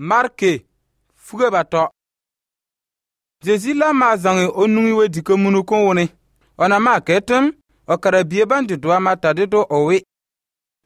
Marke fuge bato. Jésus la ma zange o nungiwe dike munukon wone. Ona ma ketem, o kara bieban di doa matade do owe.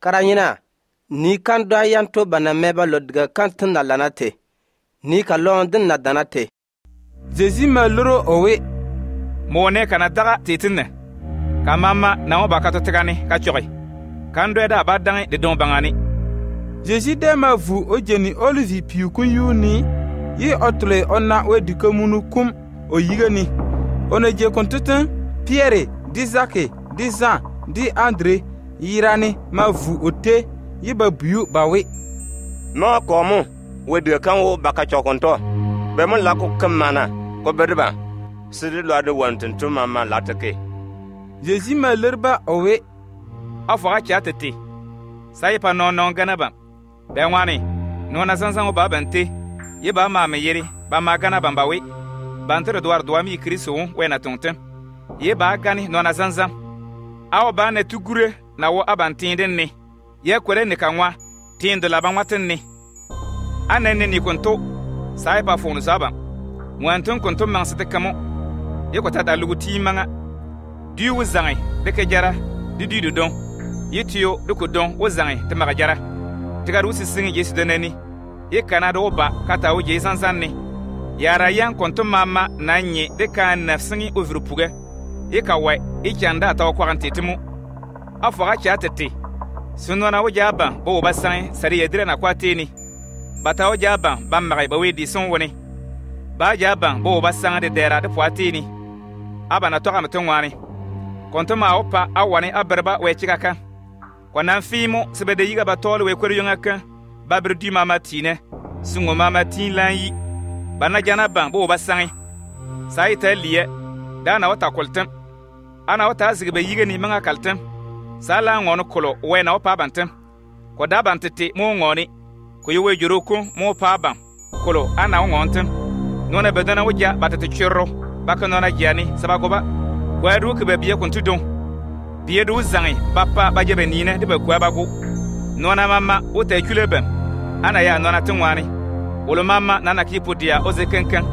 Karanyina, ni kan doa yanto banameba lodga kantin na lanate. Ni ka londin na danate. Jésus ma loro owe. Mwone kanataka titine. Kamama na mwa bakato tekane kachori. Kandwe da abadange de don bangani. Jésus dema vu o jeni olivi piyukun yuni. Ye otle onna we dike munukum o yigani. One je kontutin Pierre, di Zake, di Jean, di André. Yirani ma vu ote ye ba buyu bawe. Ma komu we de kanwo bakacho konto. Bemon lako kemana ko bedba. Sidi lwa de wantin to mama latake. Jésus ma lerba owe. Afwa cha tete. Saye pa non non ganaba. Benwani, non asansan o babante. Ye ba ma meyeri, ba ma ganaba mbawe. Bantre doar doami Kristo we na tonten. Ye ba gani non asansan. Awo ba ne tugure na wo abantenden ne. Ye kwere ne kanwa, tin de la banwaten ne. Anenne ni konto. Saye pa fonu saba. Wanton konto mansete kamo. Ye kota dalugu ti manga. Du wuzangi deke jara di du don yitio doko don wuzangi te magajara tigaru sisingi Yesu deneni ye kana do ba kata o Yesu sansanni yara yan konto mama nanye deka nafsingi ovrupuga ye kawa e chanda ta kwantetimu afora cha tete sunona wojaba bo basan sari yedre na kwateni bata wojaba bamma ba wedi sonwoni ba jaba bo basan de dera de kwateni aba na toka mtongwani kontoma opa awani aberba wechikaka kwana fimo sebede yiga batol we kweryongaka babirdi mama tine sungo mama tin lanyi bana jana bambo basangi saita liye dana wata koltem ana wata azigbe yiga ni manga kaltem sala ngono kolo we na opa bantem koda bantete mo ngoni koyewe joroko mo pa bam kolo ana ngontem nona bedana wja batete chiro bakanona jani sabagoba Gwaru ke bebia kontudon. Biedu zangi papa bajebe nine de bagwabago. Nona mama otekulebem. Ana ya nona tinwani. Olo mama nana kipodia ozekenken.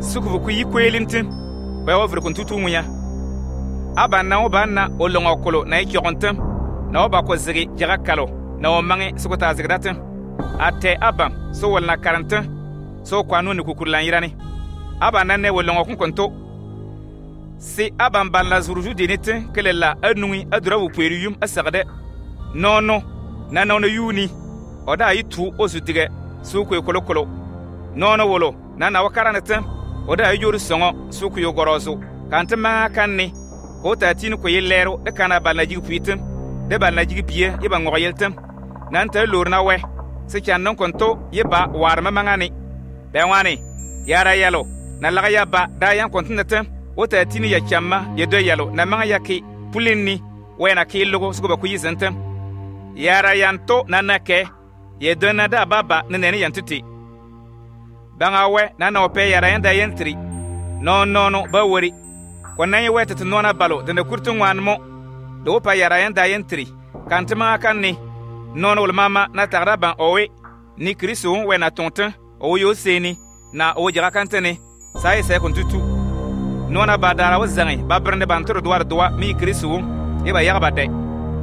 Sukuvuku yikwelintin. Bawo vre kontutu munya. Aba na obana olongokolo na ikyontem. Na obako ziri jarakalo. Na omange sokota zigdatin. Ate abam so wala 40. So kwanu ni kukulan yirani. Aba nanne wolongokon konto. C'est abamban la zurju dinete que la anui adra ou perium a sarde. Non, non, nanon yuni. Oda itu osutire, souque colocolo. Non, non, wolo, nana wakaranetem. Oda yuru songo, souque yogoroso. Cantema canne. Ota tinu koyelero, de canabalagi puitem. De balagi bier, eban royaltem. Nante lournawe. C'est qu'un non conto, yeba warma mangani. Benwani, yara yalo. Nalaya ba, dayan continetem. Ota tini ya chama ya do yalo na manga yake pulini wena kilogo suko bakuyizentem yara yanto nanake ya do na da baba nenene yantuti bangawe nana ope yara yanda yentri no bawori konaye weta tunona balo de kurtun wanmo do pa yara yanda yentri kantema akanni nono ul mama na taraba owe ni Kristo wena tontin oyo seni na ojira kantene sai sai kontutu Nona badara wazangi babrende bantero doar doa mi Kristo eba yabade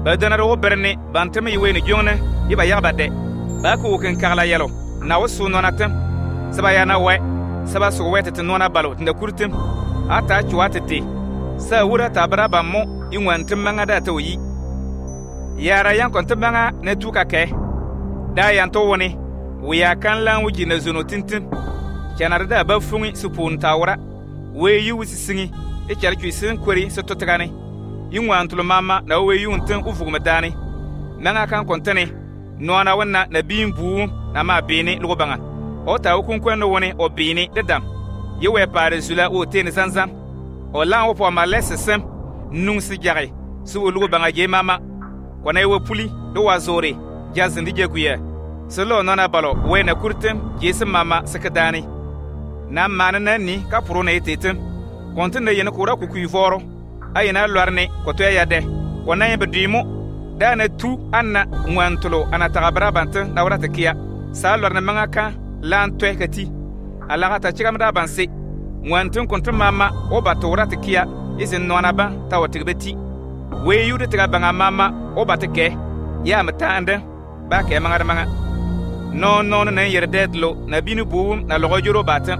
badana o berne banteme yweni jone eba yabade baku ken karla yalo na wasu nona tem sabayana we sabasu wetete nona balo tinde kurtem ata chuatete sa wura tabra bammo inwantem manga data oyi yara yankonte manga ne tukake da yanto woni wiya kanla wuji na zono tintin chanarda bafungi supun tawra We yu singi, e chalki sin query sototagani. Yungwantu mama na we yunten ufumedani. Nanga kan kontene. Noana wana na bimbu na ma bini lobanga. Ota ukunkweno wone o bini dedam. Yewe pare zula o teni zanzam. O lan opo ma lesse sem. Nung sigare. Su lobanga ye mama. Kwana yewe puli do wazore. Jazindi jekuye. Solo nona balo we na kurtem jese mama sekadani. Na manana ni kapuro na etetem kontene yene kura kuku ivoro ayena lwarne kotoya yade wonaye bedimo dana tu anna mwantolo anatagabra bante na wratakia sa lwarne mangaka lan twekati alarata chikamda banse mwantun kontu mama obatora tikia izin nona ba tawatirbeti we yude trabanga mama obateke ya matanda ba ke manga non na yerdedlo na binu buum na logojuro batan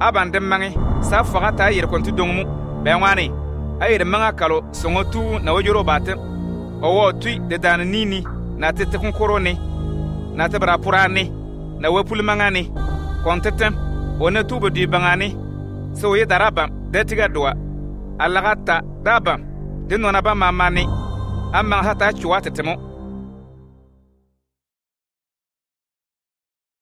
abande mangi sa forata yir kontu dongmu benwani ayir mangaka lo songotu na ojoro batem owo tui de danini na tete konkorone na tebra purani na wepul mangani kontetem ona tubo di bangani so ye daraba detiga doa alagata daba dinona ba mamani amma hata chuatetemo